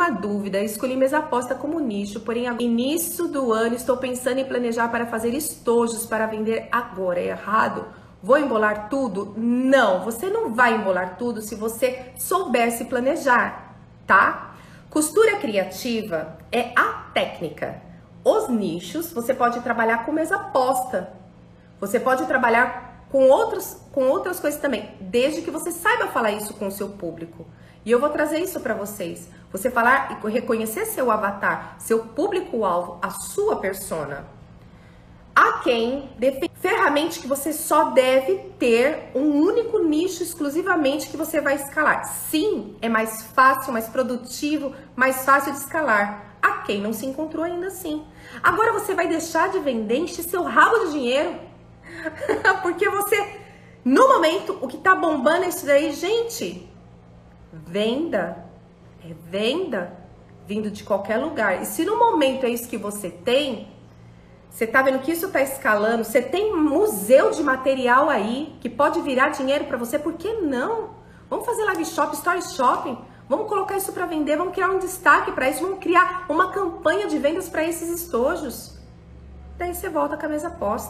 uma dúvida, escolhi mesa aposta como nicho, porém no início do ano estou pensando em planejar para fazer estojos para vender agora. É errado? Vou embolar tudo? Não, você não vai embolar tudo se você soubesse planejar, tá? Costura criativa é a técnica. Os nichos, você pode trabalhar com mesa aposta. Você pode trabalhar com outras coisas também, desde que você saiba falar isso com o seu público. E eu vou trazer isso para vocês. Você falar e reconhecer seu avatar, seu público-alvo, a sua persona. Há quem define ferramentas que você só deve ter um único nicho exclusivamente que você vai escalar. Sim, é mais fácil, mais produtivo, mais fácil de escalar. Há quem não se encontrou ainda assim. Agora você vai deixar de vender, encher seu rabo de dinheiro, porque você, no momento, o que tá bombando é isso daí, gente. Venda é venda vindo de qualquer lugar. E se no momento é isso que você tem, você tá vendo que isso tá escalando, você tem museu de material aí que pode virar dinheiro para você, por que não? Vamos fazer live shop, story shopping, vamos colocar isso para vender, vamos criar um destaque para isso, vamos criar uma campanha de vendas para esses estojos. Daí você volta com a mesa posta.